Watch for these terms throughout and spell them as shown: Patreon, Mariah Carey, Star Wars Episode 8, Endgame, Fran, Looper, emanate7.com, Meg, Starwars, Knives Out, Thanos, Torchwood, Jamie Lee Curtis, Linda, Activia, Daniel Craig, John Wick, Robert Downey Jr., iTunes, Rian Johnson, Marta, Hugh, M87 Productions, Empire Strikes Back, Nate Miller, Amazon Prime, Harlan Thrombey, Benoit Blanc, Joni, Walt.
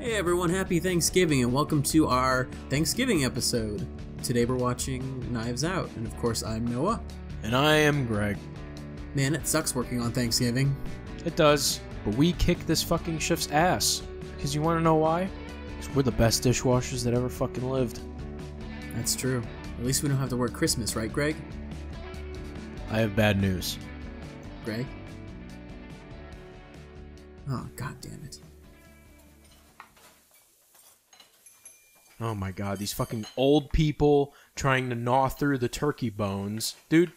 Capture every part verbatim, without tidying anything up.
Hey everyone, happy Thanksgiving and welcome to our Thanksgiving episode. Today we're watching Knives Out, and of course I'm Noah. And I am Greg. Man, it sucks working on Thanksgiving. It does, but we kick this fucking shift's ass. Because you want to know why? Because we're the best dishwashers that ever fucking lived. That's true. At least we don't have to work Christmas, right Greg? I have bad news. Greg? Oh, god damn it. Oh my god, these fucking old people trying to gnaw through the turkey bones. Dude,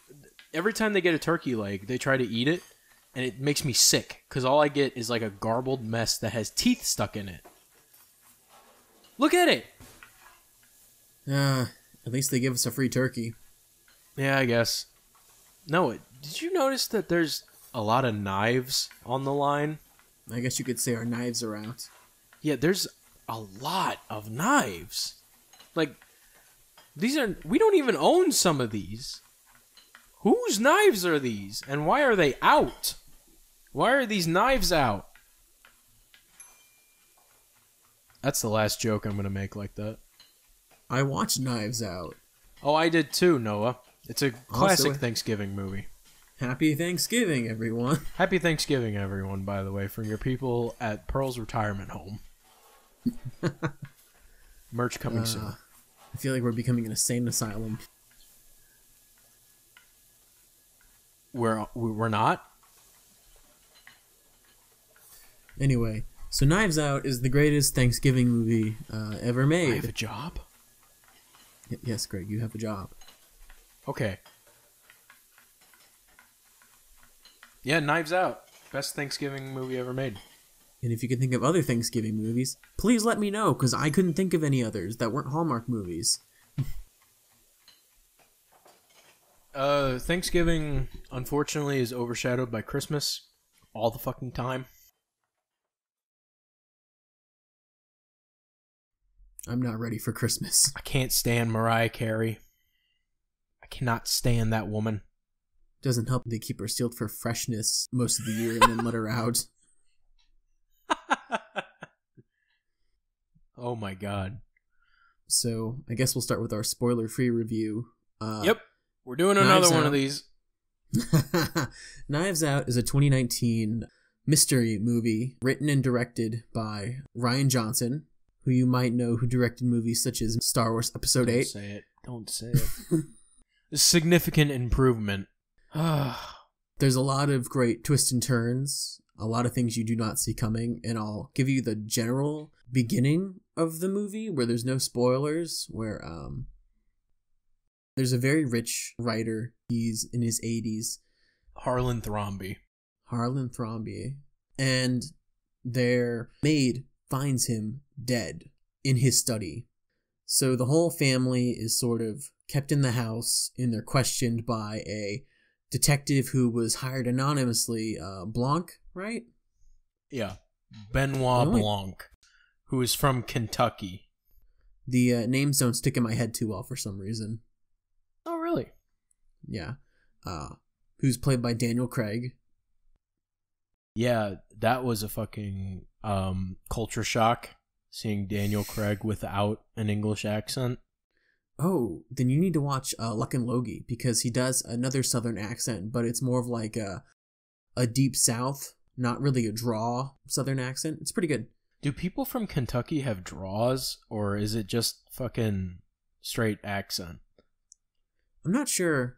every time they get a turkey leg, they try to eat it, and it makes me sick, because all I get is like a garbled mess that has teeth stuck in it. Look at it! Uh, at least they give us a free turkey. Yeah, I guess. Noah, did you notice that there's a lot of knives on the line? I guess you could say our knives are out. Yeah, there's a lot of knives. Like, these are, we don't even own some of these. Whose knives are these? And why are they out? Why are these knives out? That's the last joke I'm gonna make like that. I watched Knives Out. Oh, I did too, Noah. It's a classic also, Thanksgiving movie. Happy Thanksgiving, everyone. Happy Thanksgiving, everyone, by the way, from your people at Pearl's Retirement Home. Merch coming uh, soon. I feel like we're becoming an insane asylum. We're, we're not? Anyway, so Knives Out is the greatest Thanksgiving movie uh, ever made. I have a job? Y yes, Greg, you have a job. Okay. Yeah, Knives Out. Best Thanksgiving movie ever made. And if you can think of other Thanksgiving movies, please let me know, because I couldn't think of any others that weren't Hallmark movies. uh, Thanksgiving, unfortunately, is overshadowed by Christmas all the fucking time. I'm not ready for Christmas. I can't stand Mariah Carey. I cannot stand that woman. Doesn't help they keep her sealed for freshness most of the year and then let her out. Oh my god. So, I guess we'll start with our spoiler-free review. Uh, yep. We're doing another one of these. Knives Out is a twenty nineteen mystery movie written and directed by Rian Johnson, who you might know who directed movies such as Star Wars Episode eight. Don't say it. Don't say it. Significant improvement. There's a lot of great twists and turns, a lot of things you do not see coming, and I'll give you the general beginning of the movie where there's no spoilers, where um there's a very rich writer. He's in his eighties. Harlan Thrombey. Harlan Thrombey. And their maid finds him dead in his study. So the whole family is sort of kept in the house, and they're questioned by a detective who was hired anonymously, uh, Blanc, right? Yeah, Benoit only... Blanc, who is from Kentucky. The uh, names don't stick in my head too well for some reason. Oh, really? Yeah. Uh, who's played by Daniel Craig. Yeah, that was a fucking um, culture shock, seeing Daniel Craig without an English accent. Oh, then you need to watch uh, Luckin' Logie, because he does another southern accent, but it's more of like a, a deep south, not really a draw southern accent. It's pretty good. Do people from Kentucky have draws, or is it just fucking straight accent? I'm not sure.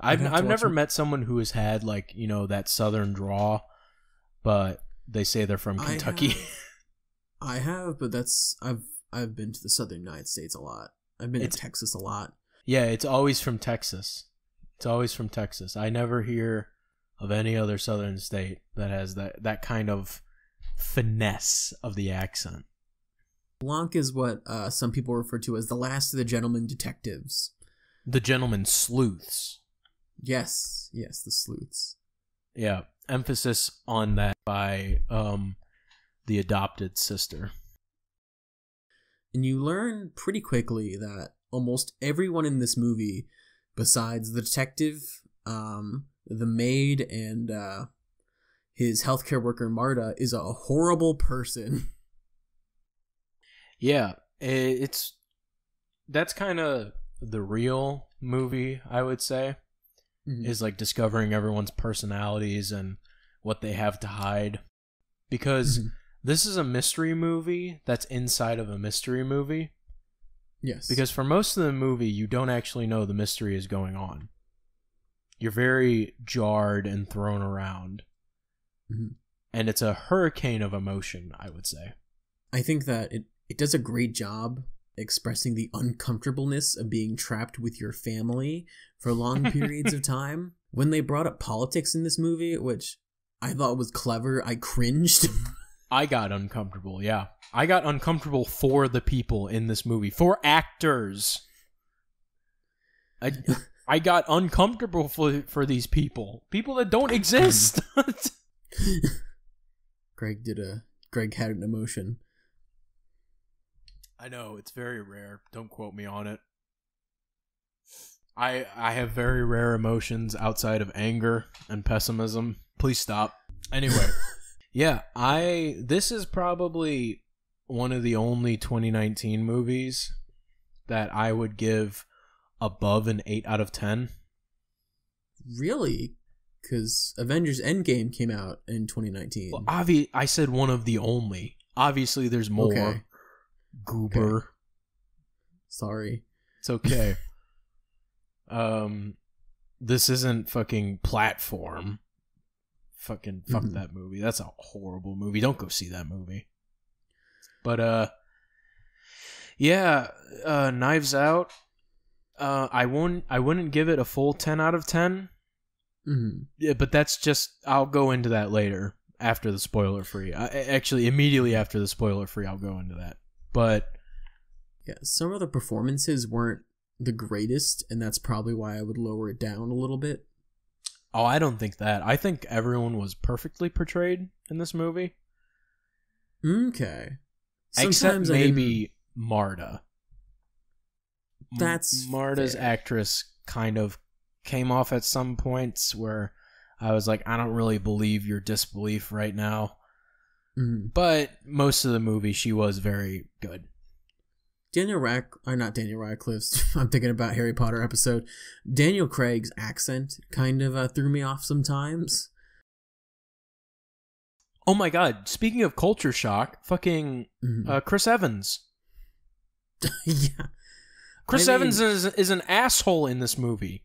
I've, I've never them. met someone who has had, like, you know, that southern draw, but they say they're from Kentucky. I have, I have but that's, I've, I've been to the southern United States a lot. I've been it's, to Texas a lot. Yeah, it's always from Texas. It's always from Texas. I never hear of any other southern state that has that, that kind of finesse of the accent. Blanc is what uh, some people refer to as the last of the gentleman detectives. The gentleman sleuths. Yes, yes, the sleuths. Yeah, emphasis on that by um, the adopted sister. And you learn pretty quickly that almost everyone in this movie, besides the detective, um, the maid, and uh, his healthcare worker, Marta, is a horrible person. Yeah, it's that's kind of the real movie, I would say, mm-hmm. is like discovering everyone's personalities and what they have to hide, because mm-hmm. this is a mystery movie that's inside of a mystery movie. Yes. Because for most of the movie, you don't actually know the mystery is going on. You're very jarred and thrown around. Mm-hmm. And it's a hurricane of emotion, I would say. I think that it, it does a great job expressing the uncomfortableness of being trapped with your family for long periods of time. When they brought up politics in this movie, which I thought was clever, I cringed. I got uncomfortable, yeah. I got uncomfortable for the people in this movie, for actors. I, I got uncomfortable for, for these people. People that don't exist. Greg did a... Greg had an emotion. I know, it's very rare. Don't quote me on it. I I have very rare emotions outside of anger and pessimism. Please stop. Anyway... Yeah, I this is probably one of the only twenty nineteen movies that I would give above an eight out of ten. Really? Because Avengers Endgame came out in twenty nineteen. Well, obvi I said one of the only. Obviously, there's more. Okay. Goober. Okay. Sorry. It's okay. um, This isn't fucking Platform. Fucking fuck mm-hmm. that movie. That's a horrible movie. Don't go see that movie. But uh yeah, uh Knives Out. Uh I won't I wouldn't give it a full ten out of ten. Mm-hmm. Yeah, but that's just I'll go into that later after the spoiler free. I, actually immediately after the spoiler free I'll go into that. But yeah, some of the performances weren't the greatest, and that's probably why I would lower it down a little bit. Oh, I don't think that. I think everyone was perfectly portrayed in this movie. Okay. Sometimes Except maybe Marta. That's Marta's fair. Actress kind of came off at some points where I was like, I don't really believe your disbelief right now. Mm-hmm. But most of the movie, she was very good. Daniel Rack, or not Daniel Radcliffe's, I'm thinking about Harry Potter episode. Daniel Craig's accent kind of uh, threw me off sometimes. Oh my god, speaking of culture shock, fucking mm-hmm. uh, Chris Evans. Yeah. Chris I mean, Evans is, is an asshole in this movie.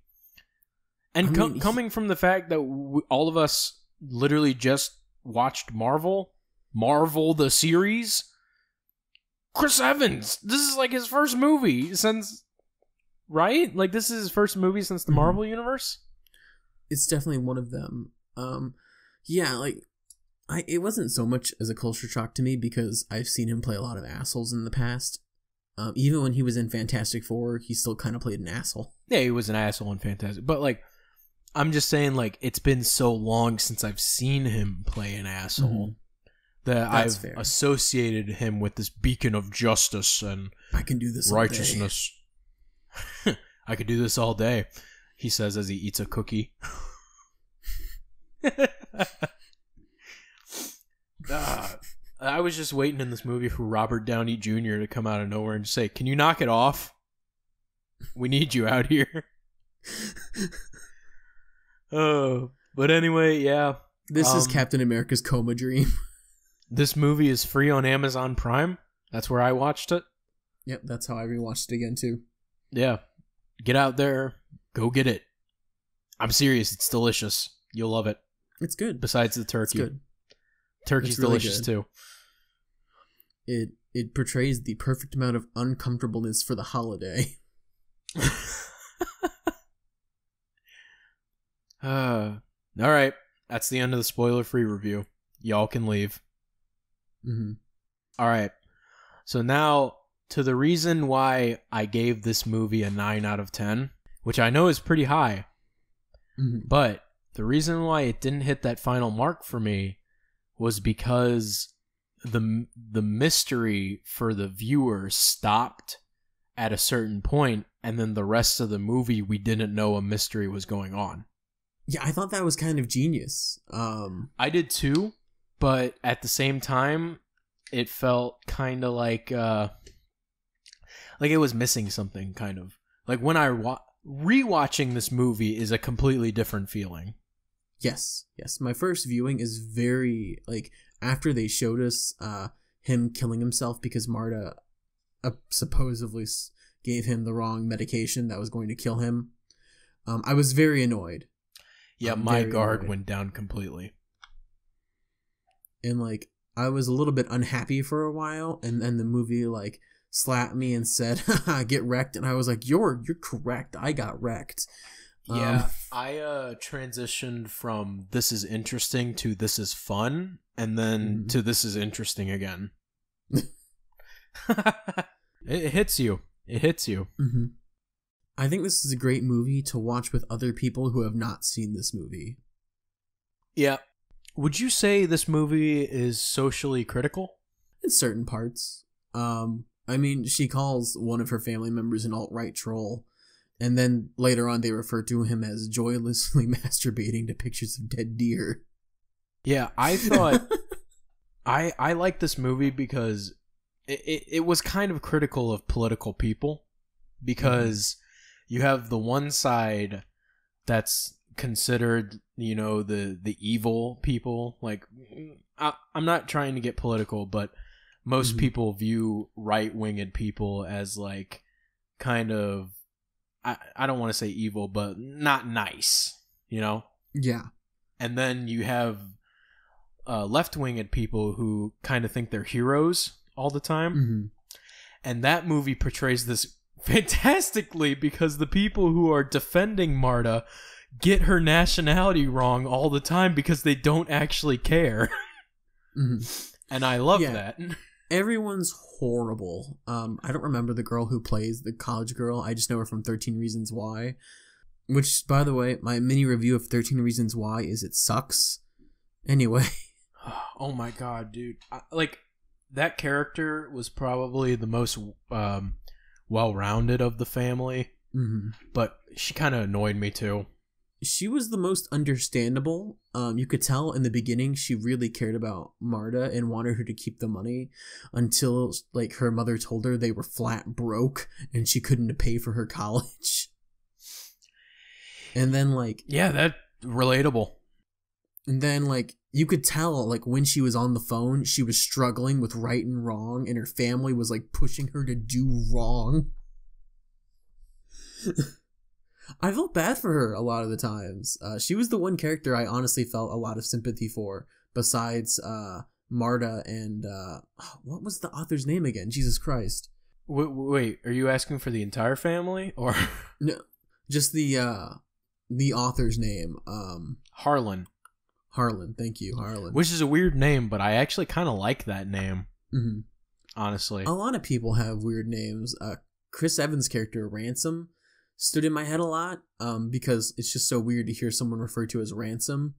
And I mean, com coming from the fact that we, all of us literally just watched Marvel, Marvel the series... Chris Evans, this is like his first movie since, right? Like this is his first movie since the Marvel mm-hmm. universe. It's definitely one of them. Um, yeah, like I, it wasn't so much as a culture shock to me because I've seen him play a lot of assholes in the past. Um, even when he was in Fantastic Four, he still kind of played an asshole. Yeah, he was an asshole in Fantastic, but like I'm just saying, like it's been so long since I've seen him play an asshole. Mm-hmm. That That's I've fair. associated him with this beacon of justice and I can do this righteousness. I could do this all day, he says as he eats a cookie. uh, I was just waiting in this movie for Robert Downey Junior to come out of nowhere and say, "Can you knock it off? We need you out here." Oh, but anyway, yeah. This um, is Captain America's coma dream. This movie is free on Amazon Prime. That's where I watched it. Yep, that's how I rewatched it again, too. Yeah. Get out there. Go get it. I'm serious. It's delicious. You'll love it. It's good. Besides the turkey. It's good. Turkey's it's really delicious, good. too. It, it portrays the perfect amount of uncomfortableness for the holiday. uh, all right. That's the end of the spoiler-free review. Y'all can leave. Mm-hmm. All right, so now to the reason why I gave this movie a nine out of ten, which I know is pretty high, mm-hmm. but the reason why it didn't hit that final mark for me was because the, the mystery for the viewer stopped at a certain point, and then the rest of the movie, we didn't know a mystery was going on. Yeah, I thought that was kind of genius. Um, I did too. But at the same time, it felt kind of like uh, like it was missing something, kind of. Like when I wa- rewatching this movie is a completely different feeling. Yes, yes. My first viewing is very, like, after they showed us uh, him killing himself because Marta uh, supposedly gave him the wrong medication that was going to kill him. Um, I was very annoyed. Yeah, um, my guard annoyed. went down completely. And, like, I was a little bit unhappy for a while, and then the movie, like, slapped me and said, get wrecked. And I was like, you're you're correct. I got wrecked. Yeah, um, I uh, transitioned from this is interesting to this is fun, and then mm-hmm. to this is interesting again. It hits you. It hits you. Mm-hmm. I think this is a great movie to watch with other people who have not seen this movie. Yeah. Would you say this movie is socially critical? In certain parts. Um, I mean, she calls one of her family members an alt-right troll. And then later on, they refer to him as joylessly masturbating to pictures of dead deer. Yeah, I thought... I I liked this movie because it, it, it was kind of critical of political people. Because you have the one side that's considered, you know, the, the evil people. Like, I, I'm not trying to get political, but most mm-hmm. people view right-winged people as, like, kind of... I, I don't want to say evil, but not nice, you know? Yeah. And then you have uh, left-winged people who kind of think they're heroes all the time. Mm-hmm. And that movie portrays this fantastically because the people who are defending Marta get her nationality wrong all the time because they don't actually care. Mm-hmm. And I love yeah. that. Everyone's horrible. Um, I don't remember the girl who plays the college girl. I just know her from thirteen reasons why. Which, by the way, my mini review of thirteen reasons why is it sucks. Anyway. Oh my god, dude. I, like, that character was probably the most um, well-rounded of the family. Mm-hmm. But she kind of annoyed me too. She was the most understandable. Um, you could tell in the beginning she really cared about Marta and wanted her to keep the money until, like, her mother told her they were flat broke and she couldn't pay for her college. And then, like... Yeah, that's relatable. And then, like, you could tell, like, when she was on the phone, she was struggling with right and wrong and her family was, like, pushing her to do wrong. I felt bad for her a lot of the times. Uh, she was the one character I honestly felt a lot of sympathy for, besides uh, Marta and... Uh, what was the author's name again? Jesus Christ. Wait, wait, are you asking for the entire family? Or no, just the uh, the author's name. Um, Harlan. Harlan, thank you, Harlan. Which is a weird name, but I actually kind of like that name, mm-hmm. honestly. A lot of people have weird names. Uh, Chris Evans' character, Ransom... stood in my head a lot um, because it's just so weird to hear someone referred to as Ransom.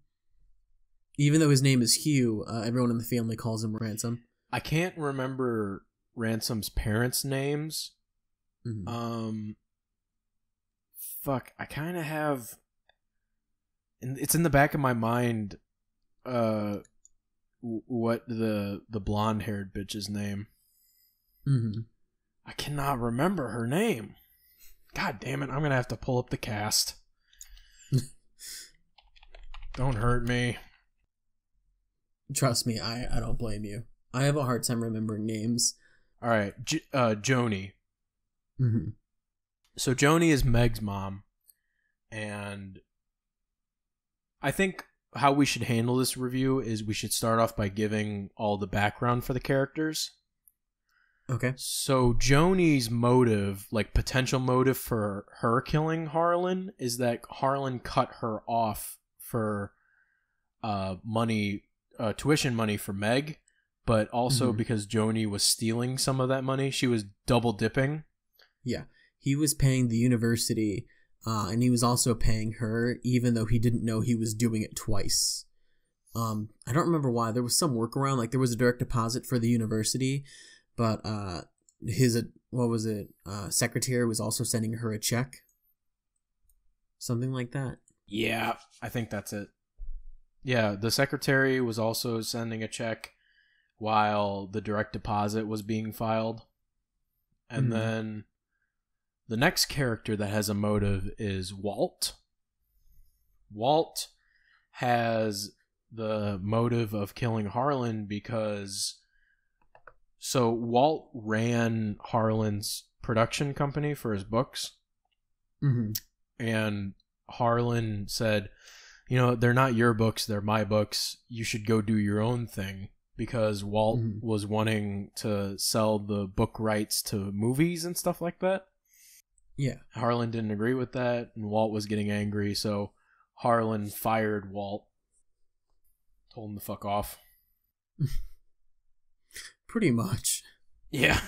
Even though his name is Hugh, uh, everyone in the family calls him Ransom. I can't remember Ransom's parents' names. Mm-hmm. Um, fuck, I kind of have... It's in the back of my mind uh, what the, the blonde-haired bitch's name. Mm-hmm. I cannot remember her name. God damn it, I'm going to have to pull up the cast. Don't hurt me. Trust me, I, I don't blame you. I have a hard time remembering names. All right, J uh, Joni. Mm-hmm. So Joni is Meg's mom. And I think how we should handle this review is we should start off by giving all the background for the characters. Okay. So Joni's motive, like potential motive for her killing Harlan, is that Harlan cut her off for uh, money, uh, tuition money for Meg, but also mm-hmm. because Joni was stealing some of that money. She was double dipping. Yeah. He was paying the university uh, and he was also paying her, even though he didn't know he was doing it twice. Um, I don't remember why. There was some workaround. Like there was a direct deposit for the university. But uh, his, uh, what was it, uh, secretary was also sending her a check. Something like that. Yeah, I think that's it. Yeah, the secretary was also sending a check. while the direct deposit was being filed. And mm-hmm. then the next character that has a motive is Walt. Walt has the motive of killing Harlan because... So Walt ran Harlan's production company for his books. Mm-hmm. And Harlan said, you know, they're not your books, they're my books. You should go do your own thing. Because Walt mm-hmm. was wanting to sell the book rights to movies and stuff like that. Yeah. Harlan didn't agree with that, and Walt was getting angry, so Harlan fired Walt. Told him to fuck off. Pretty much. Yeah.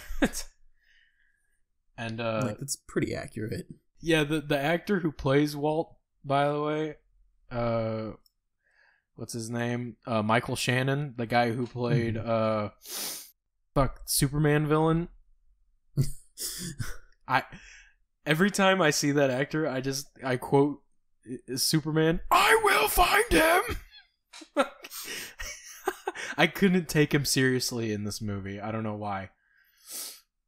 And uh like, that's pretty accurate. Yeah, the the actor who plays Walt, by the way, uh what's his name? Uh Michael Shannon, the guy who played mm-hmm. uh fuck Superman villain. I every time I see that actor, I just I quote Superman, "I will find him." I couldn't take him seriously in this movie. I don't know why.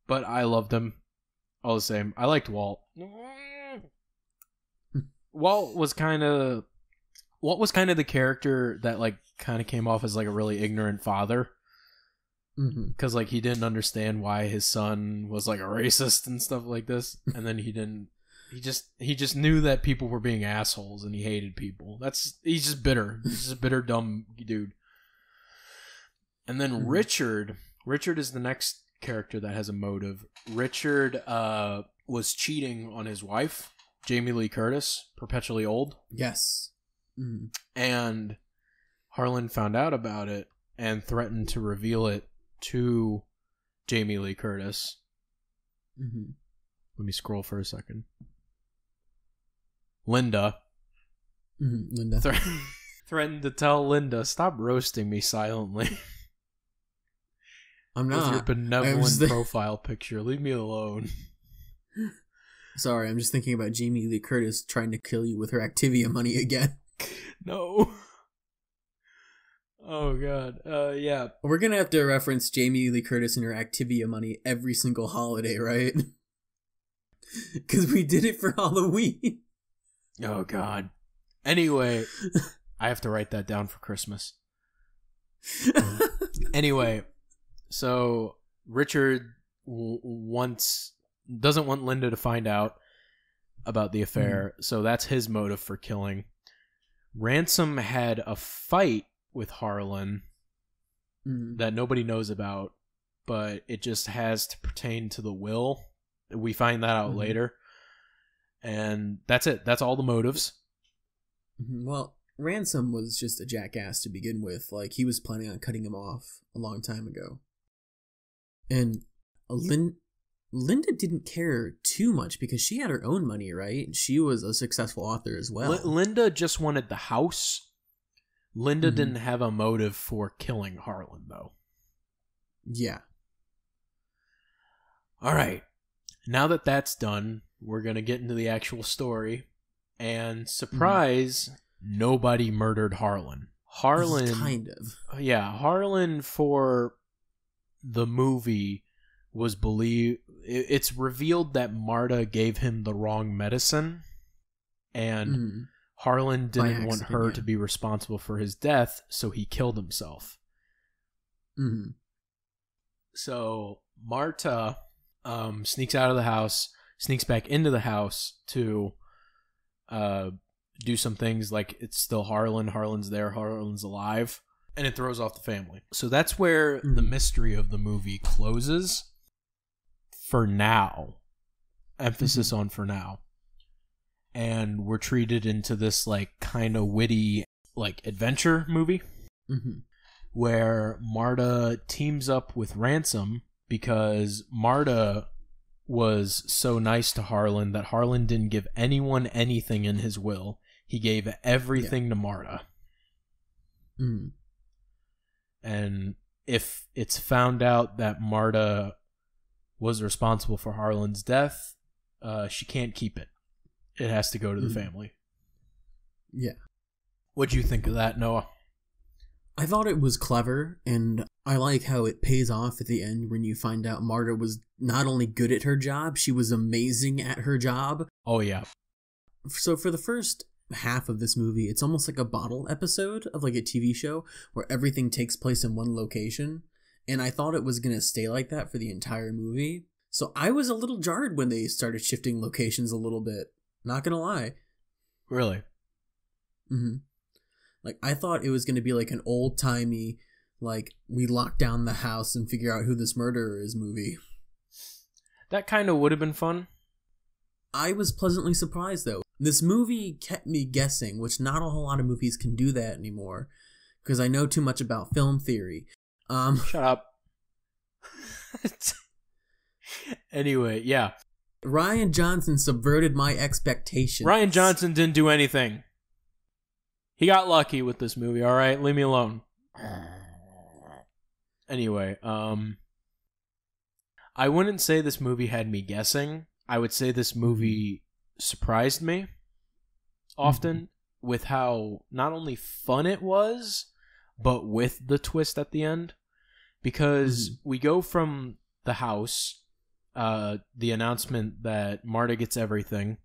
But I loved him. All the same. I liked Walt. Walt was kind of... Walt was kind of the character that, like, kind of came off as, like, a really ignorant father. Because, mm-hmm. like, he didn't understand why his son was, like, a racist and stuff like this. And then he didn't... He just he just knew that people were being assholes and he hated people. That's... He's just bitter. He's just a bitter, dumb dude. And then mm-hmm. Richard, Richard is the next character that has a motive. Richard uh, was cheating on his wife, Jamie Lee Curtis, perpetually old. Yes. Mm-hmm. And Harlan found out about it and threatened to reveal it to Jamie Lee Curtis. Mm-hmm. Let me scroll for a second. Linda. Mm-hmm. Linda. Thre threatened to tell Linda, "Stop roasting me silently." I'm not. With your benevolent the... profile picture. Leave me alone. Sorry, I'm just thinking about Jamie Lee Curtis trying to kill you with her Activia money again. No. Oh, God. Uh, yeah. We're going to have to reference Jamie Lee Curtis and her Activia money every single holiday, right? Because we did it for Halloween. Oh, God. Anyway, I have to write that down for Christmas. Um, anyway... So Richard w wants doesn't want Linda to find out about the affair, mm. so that's his motive for killing. Ransom had a fight with Harlan mm. that nobody knows about, but it just has to pertain to the will. We find that out mm. later, and that's it. That's all the motives. Well, Ransom was just a jackass to begin with. Like, he was planning on cutting him off a long time ago. And Lin Linda didn't care too much because she had her own money, right? And she was a successful author as well. L Linda just wanted the house. Linda mm-hmm. didn't have a motive for killing Harlan, though. Yeah. All right. Now that that's done, we're going to get into the actual story. And surprise, mm-hmm. nobody murdered Harlan. Harlan... Kind of. Yeah, Harlan for... the movie was believed it's revealed that Marta gave him the wrong medicine and mm. Harlan didn't accident, want her yeah. to be responsible for his death, so he killed himself. Mm. So Marta um, sneaks out of the house, sneaks back into the house to uh, do some things like it's still Harlan, Harlan's there, Harlan's alive. And it throws off the family. So that's where mm. the mystery of the movie closes for now. Emphasis mm-hmm. on for now. And we're treated into this, like, kind of witty, like, adventure movie mm-hmm. where Marta teams up with Ransom because Marta was so nice to Harlan that Harlan didn't give anyone anything in his will. He gave everything yeah. to Marta. Mm. And if it's found out that Marta was responsible for Harlan's death, uh, she can't keep it. It has to go to the mm. family. Yeah. What'd you think of that, Noah? I thought it was clever, and I like how it pays off at the end when you find out Marta was not only good at her job, she was amazing at her job. Oh, yeah. So for the first half of this movie, it's almost like a bottle episode of like a T V show where everything takes place in one location, and I thought it was going to stay like that for the entire movie. So I was a little jarred when they started shifting locations a little bit. Not going to lie. Really? Mm-hmm. Like, I thought it was going to be like an old-timey, like, we lock down the house and figure out who this murderer is movie. That kind of would have been fun. I was pleasantly surprised, though. This movie kept me guessing, which not a whole lot of movies can do that anymore, because I know too much about film theory. Um, Shut up. Anyway, yeah. Rian Johnson subverted my expectations. Rian Johnson didn't do anything. He got lucky with this movie, all right? Leave me alone. Anyway, um, I wouldn't say this movie had me guessing. I would say this movie surprised me often mm-hmm. with how not only fun it was, but with the twist at the end. Because mm-hmm. we go from the house, uh, the announcement that Marta gets everything,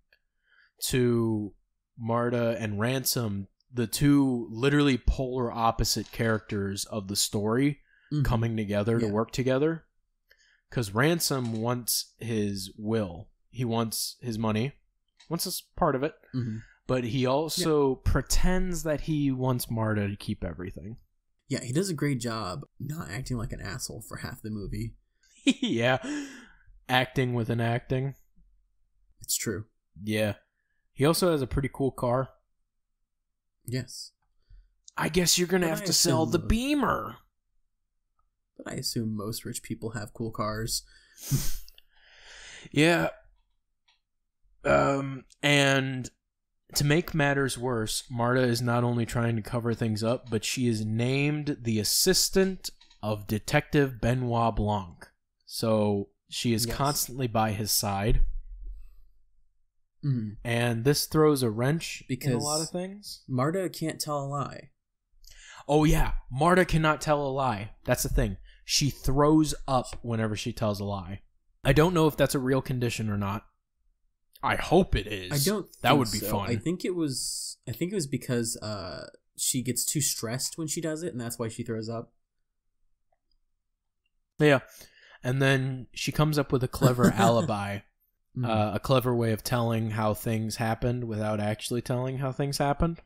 to Marta and Ransom, the two literally polar opposite characters of the story mm-hmm. coming together yeah. to work together. Because Ransom wants his will. He wants his money. Wants this part of it. Mm-hmm. But he also yeah. pretends that he wants Marta to keep everything. Yeah, he does a great job not acting like an asshole for half the movie. Yeah. Acting within acting. It's true. Yeah. He also has a pretty cool car. Yes. I guess you're going to have to sell the Beamer. But I assume most rich people have cool cars. Yeah. Um, and to make matters worse, Marta is not only trying to cover things up, but she is named the assistant of Detective Benoit Blanc. So she is yes. constantly by his side. Mm. And this throws a wrench because in a lot of things. Marta can't tell a lie. Oh, yeah. Marta cannot tell a lie. That's the thing. She throws up whenever she tells a lie. I don't know if that's a real condition or not. I hope it is. I don't think that would be so. Fun. I think it was I think it was because uh she gets too stressed when she does it, and that's why she throws up. Yeah. And then she comes up with a clever alibi. Mm-hmm. uh, a clever way of telling how things happened without actually telling how things happened.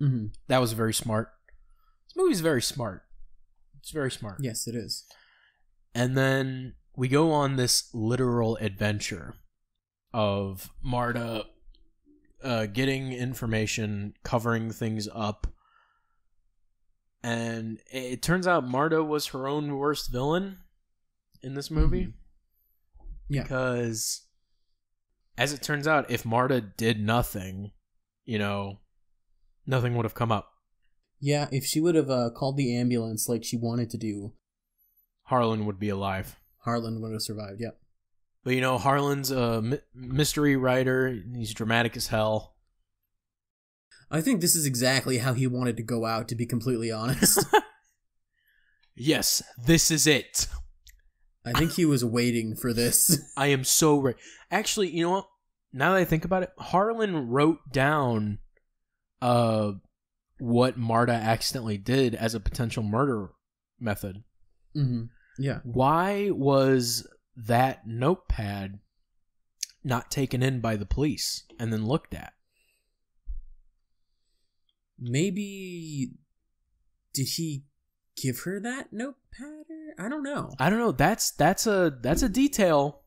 Mm-hmm. That was very smart. This movie's very smart. It's very smart. Yes, it is. And then we go on this literal adventure of Marta uh, getting information, covering things up. And it turns out Marta was her own worst villain in this movie. Mm-hmm. Yeah. Because, as it turns out, if Marta did nothing, you know, nothing would have come up. Yeah, if she would have uh, called the ambulance like she wanted to do, Harlan would be alive. Harlan would have survived, yep. But, you know, Harlan's a mi- mystery writer. He's dramatic as hell. I think this is exactly how he wanted to go out, to be completely honest. Yes, this is it. I think he was waiting for this. I am so right. Actually, you know what? Now that I think about it, Harlan wrote down uh, what Marta accidentally did as a potential murder method. Mm-hmm. Yeah. Why was that notepad not taken in by the police and then looked at? Maybe... Did he... give her that notepad? I don't know. I don't know. That's that's a that's a detail.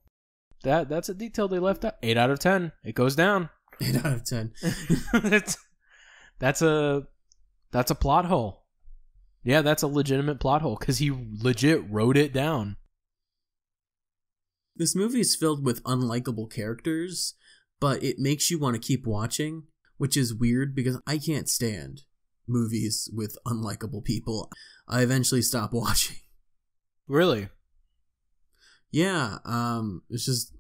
That that's a detail they left out. Eight out of ten. It goes down. Eight out of ten. that's that's a that's a plot hole. Yeah, that's a legitimate plot hole because he legit wrote it down. This movie is filled with unlikable characters, but it makes you want to keep watching, which is weird because I can't stand movies with unlikable people. I eventually stopped watching. Really? Yeah. Um, it's just,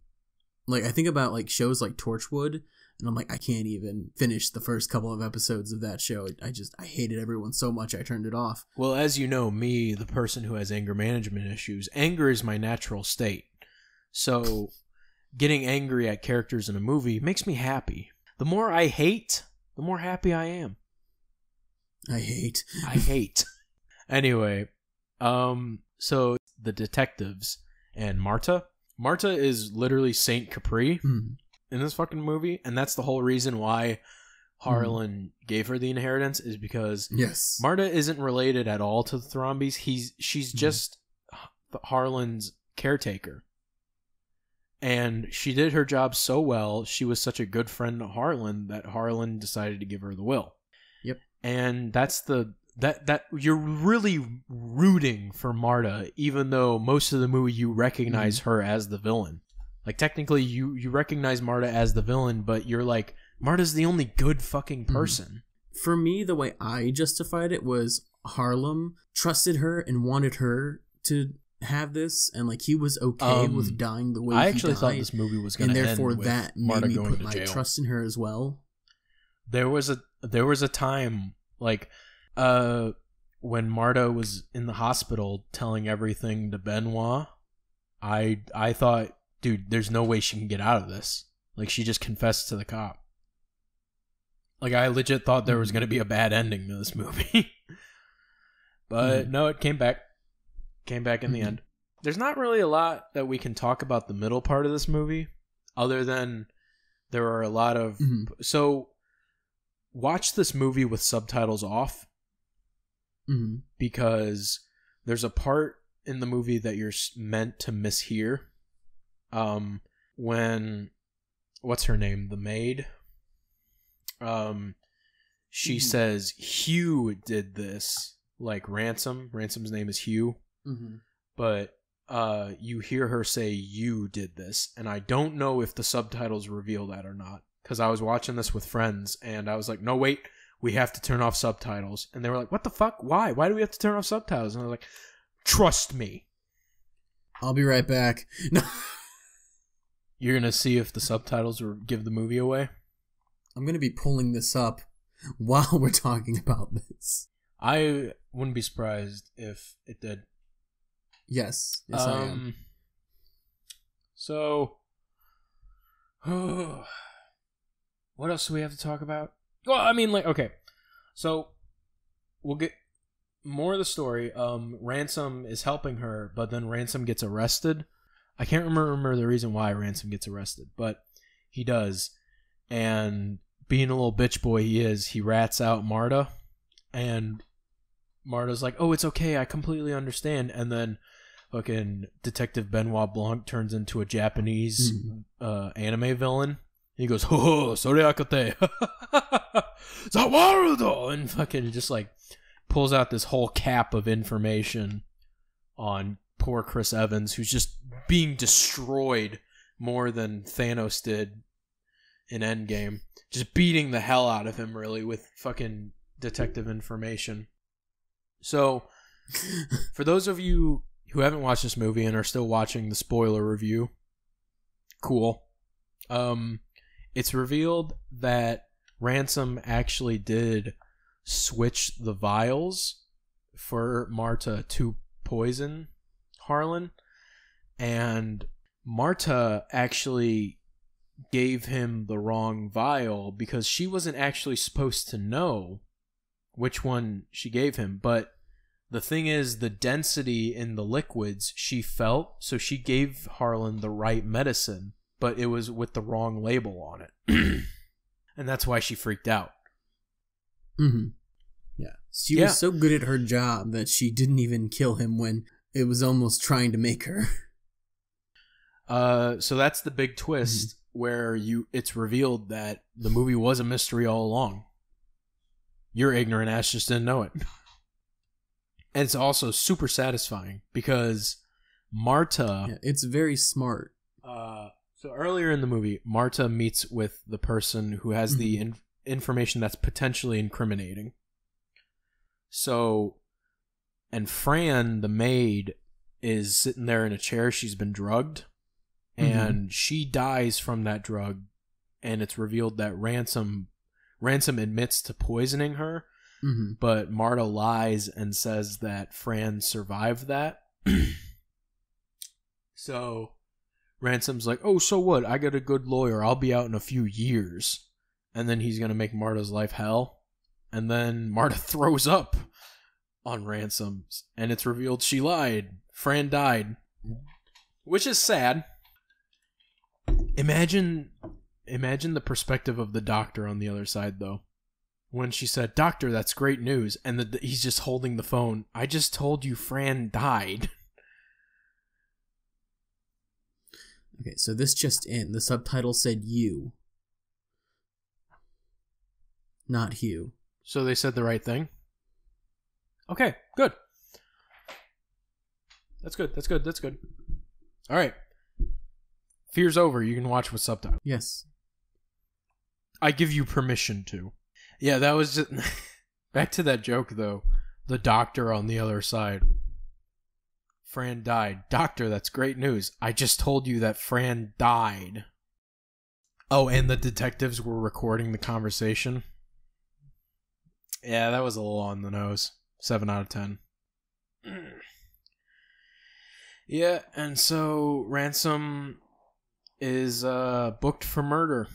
like, I think about, like, shows like Torchwood, And I'm like, I can't even finish the first couple of episodes of that show. I just, I hated everyone so much, I turned it off. Well, as you know, me, the person who has anger management issues, anger is my natural state. So getting angry at characters in a movie makes me happy. The more I hate, the more happy I am. I hate. I hate. Anyway, um, so the detectives and Marta. Marta is literally Saint Capri. Mm. In this fucking movie, and that's the whole reason why Harlan mm. gave her the inheritance, is because yes, Marta isn't related at all to the Thrombeys. He's she's mm. just Harlan's caretaker, and she did her job so well. She was such a good friend to Harlan that Harlan decided to give her the will. Yep, and that's the that that you're really rooting for Marta, even though most of the movie you recognize mm. her as the villain. Like, technically, you, you recognize Marta as the villain, but you're like, Marta's the only good fucking person. For me, the way I justified it was Harlan trusted her and wanted her to have this, and, like, he was okay um, with dying the way he died. I actually thought this movie was going to end with Marta going to jail. And therefore, that made me put my trust in her as well. There was a, there was a time, like, uh, when Marta was in the hospital telling everything to Benoit, I, I thought... Dude, there's no way she can get out of this. Like, she just confessed to the cop. Like, I legit thought there was going to be a bad ending to this movie. But, mm-hmm. no, it came back. Came back in mm-hmm. the end. There's not really a lot that we can talk about the middle part of this movie, other than there are a lot of... Mm-hmm. So, watch this movie with subtitles off, mm-hmm. because there's a part in the movie that you're meant to mishear. Um, when, what's her name? The maid. Um, she mm-hmm. says Hugh did this, like Ransom. Ransom's name is Hugh, mm-hmm. but uh, you hear her say you did this, and I don't know if the subtitles reveal that or not. Because I was watching this with friends, and I was like, no, wait, we have to turn off subtitles, and they were like, what the fuck? Why? Why do we have to turn off subtitles? And I was like, trust me, I'll be right back. No. You're going to see if the subtitles give the movie away? I'm going to be pulling this up while we're talking about this. I wouldn't be surprised if it did. Yes. Yes, um, I am. So, oh, what else do we have to talk about? Well, I mean, like, okay. So, we'll get more of the story. Um, Ransom is helping her, but then Ransom gets arrested. I can't remember the reason why Ransom gets arrested, but he does. And being a little bitch boy he is, he rats out Marta. And Marta's like, oh, it's okay, I completely understand. And then fucking Detective Benoit Blanc turns into a Japanese mm-hmm. uh, anime villain. He goes, oh, soriakate. Zawarudo! And fucking just like pulls out this whole cap of information on poor Chris Evans, who's just being destroyed more than Thanos did in Endgame. Just beating the hell out of him, really, with fucking detective information. So, for those of you who haven't watched this movie and are still watching the spoiler review, cool. Um, it's revealed that Ransom actually did switch the vials for Marta to poison Harlan, and Marta actually gave him the wrong vial because she wasn't actually supposed to know which one she gave him, but the thing is the density in the liquids she felt, so she gave Harlan the right medicine, but it was with the wrong label on it. And that's why she freaked out. Mm-hmm. Yeah. She yeah. was so good at her job that she didn't even kill him when it was almost trying to make her. Uh, so that's the big twist, mm-hmm. where you it's revealed that the movie was a mystery all along. Your ignorant ass just didn't know it. And it's also super satisfying because Marta... Yeah, it's very smart. Uh, so earlier in the movie, Marta meets with the person who has mm-hmm. the in information that's potentially incriminating. So... And Fran, the maid, is sitting there in a chair. She's been drugged. And mm-hmm. she dies from that drug and it's revealed that Ransom Ransom admits to poisoning her, mm-hmm. but Marta lies and says that Fran survived that. So Ransom's like, oh, so what? I got a good lawyer. I'll be out in a few years. And then he's going to make Marta's life hell. And then Marta throws up on Ransom, and it's revealed she lied. Fran died, which is sad. Imagine... Imagine the perspective of the doctor on the other side, though. When she said, doctor, that's great news. And the, the, he's just holding the phone. I just told you Fran died. Okay, so this just in. The subtitle said you. Not Hugh. So they said the right thing? Okay, good. That's good, that's good, that's good. All right. Fear's over. You can watch with subtitles. Yes. I give you permission to. Yeah, that was just... Back to that joke, though. The doctor on the other side. Fran died. Doctor, that's great news. I just told you that Fran died. Oh, and the detectives were recording the conversation. Yeah, that was a little on the nose. Seven out of ten. Yeah, and so Ransom is uh, booked for murder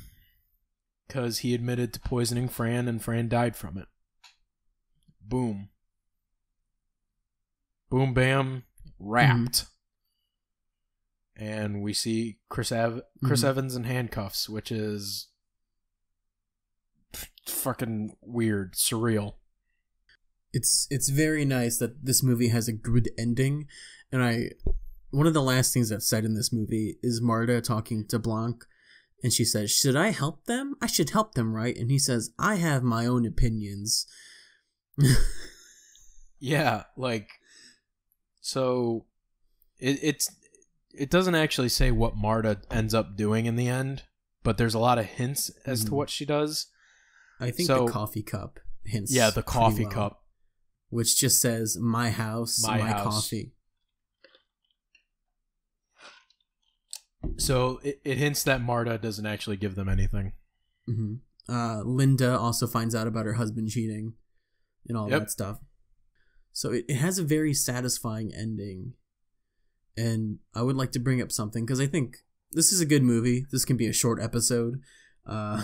because he admitted to poisoning Fran, and Fran died from it. Boom. Boom, bam, wrapped. Mm-hmm. And we see Chris, Av Chris mm-hmm. Evans in handcuffs, which is fucking weird, surreal. It's, it's very nice that this movie has a good ending, and I... One of the last things that's said in this movie is Marta talking to Blanc, and she says, should I help them? I should help them, right? And he says, I have my own opinions. Yeah, like, so it, it's, it doesn't actually say what Marta ends up doing in the end, but there's a lot of hints as mm-hmm. to what she does. I think so, the coffee cup hints. Yeah, the coffee well, cup. Which just says, my house, my, my house. Coffee. So it, it hints that Marta doesn't actually give them anything. Mm-hmm. uh, Linda also finds out about her husband cheating and all yep. that stuff. So it, it has a very satisfying ending. And I would like to bring up something because I think this is a good movie. This can be a short episode. Uh,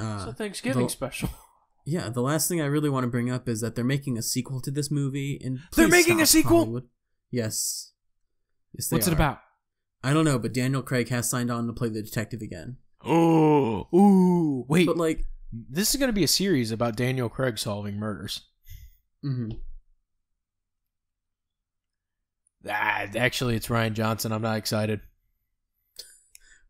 uh, it's a Thanksgiving the, special. Yeah, the last thing I really want to bring up is that they're making a sequel to this movie. And they're making a sequel? Hollywood. Yes. yes What's are. it about? I don't know, but Daniel Craig has signed on to play the detective again. Oh, ooh, wait! But like, this is going to be a series about Daniel Craig solving murders. Mm-hmm. Ah, actually, it's Rian Johnson. I'm not excited.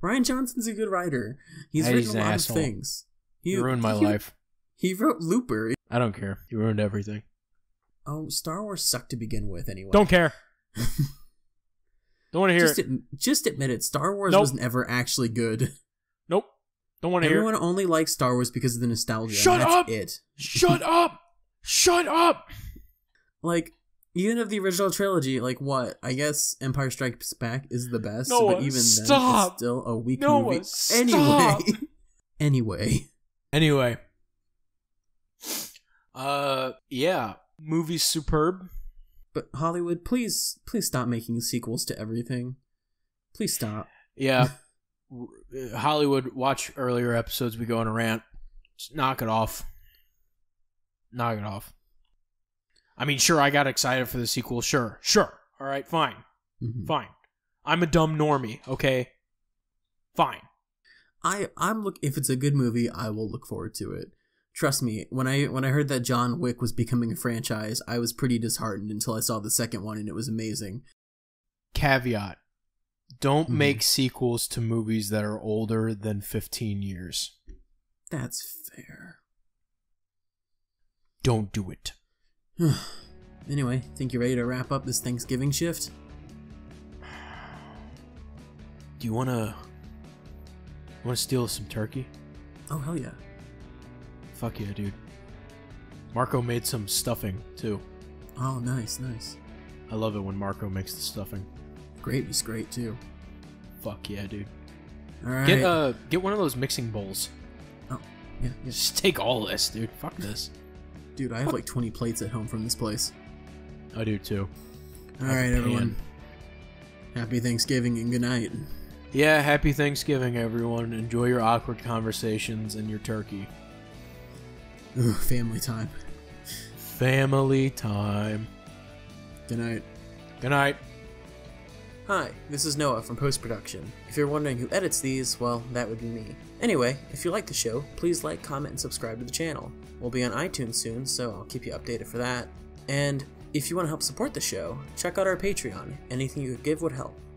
Rian Johnson's a good writer. He's that written a lot asshole. of things. He you ruined my he, life. He wrote Looper. I don't care. He ruined everything. Oh, Star Wars sucked to begin with, anyway. Don't care. Don't want to hear just it. Ad just admit it. Star Wars nope. was never actually good. Nope. Don't want to hear it. Everyone only likes Star Wars because of the nostalgia. Shut That's up! It. Shut up! Shut up! Like, even of the original trilogy, like what? I guess Empire Strikes Back is the best, Noah, but even stop. then, it's still a weak Noah, movie. Stop. Anyway. anyway. Anyway. Uh, yeah. Movie's superb. But Hollywood, please, please stop making sequels to everything. Please stop. Yeah. Hollywood, watch earlier episodes. We go on a rant. Just knock it off. Knock it off. I mean, sure, I got excited for the sequel. Sure. Sure. All right, fine. Mm-hmm. Fine. I'm a dumb normie, okay? Fine. I, I'm look. If it's a good movie, I will look forward to it. Trust me, when I when I heard that John Wick was becoming a franchise, I was pretty disheartened until I saw the second one, and it was amazing. Caveat. Don't mm-hmm. make sequels to movies that are older than fifteen years. That's fair. Don't do it. Anyway, think you're ready to wrap up this Thanksgiving shift? Do you want to... want to steal some turkey? Oh, hell yeah. Fuck yeah, dude. Marco made some stuffing, too. Oh, nice, nice. I love it when Marco makes the stuffing. Gravy's great, too. Fuck yeah, dude. All right. Get uh, get one of those mixing bowls. Oh, yeah, yeah. Just take all this, dude. Fuck this. Dude, I have like twenty plates at home from this place. I do too. All right, man. Everyone. Happy Thanksgiving and good night. Yeah, happy Thanksgiving, everyone. Enjoy your awkward conversations and your turkey. Ooh, family time. Family time. Good night. Good night. Hi, this is Noah from post-production. If you're wondering who edits these, well, that would be me. Anyway, if you like the show, please like, comment, and subscribe to the channel. We'll be on iTunes soon, so I'll keep you updated for that. And if you want to help support the show, check out our Patreon. Anything you could give would help.